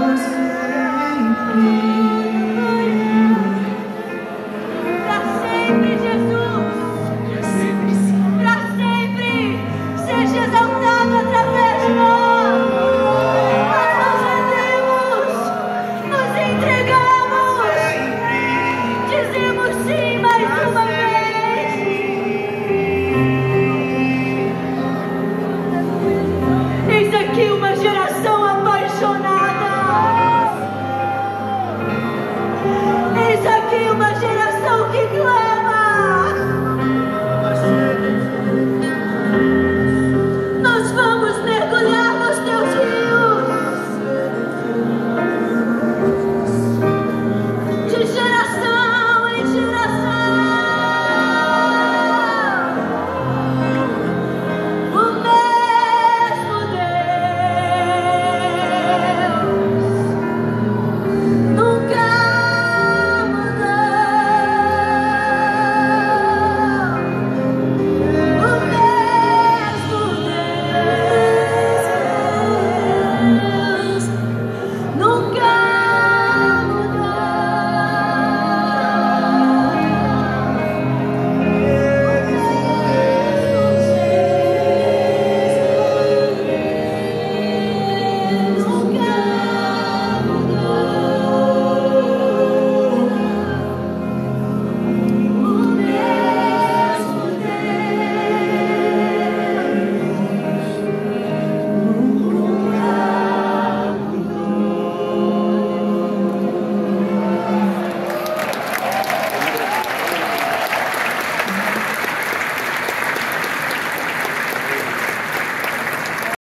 cause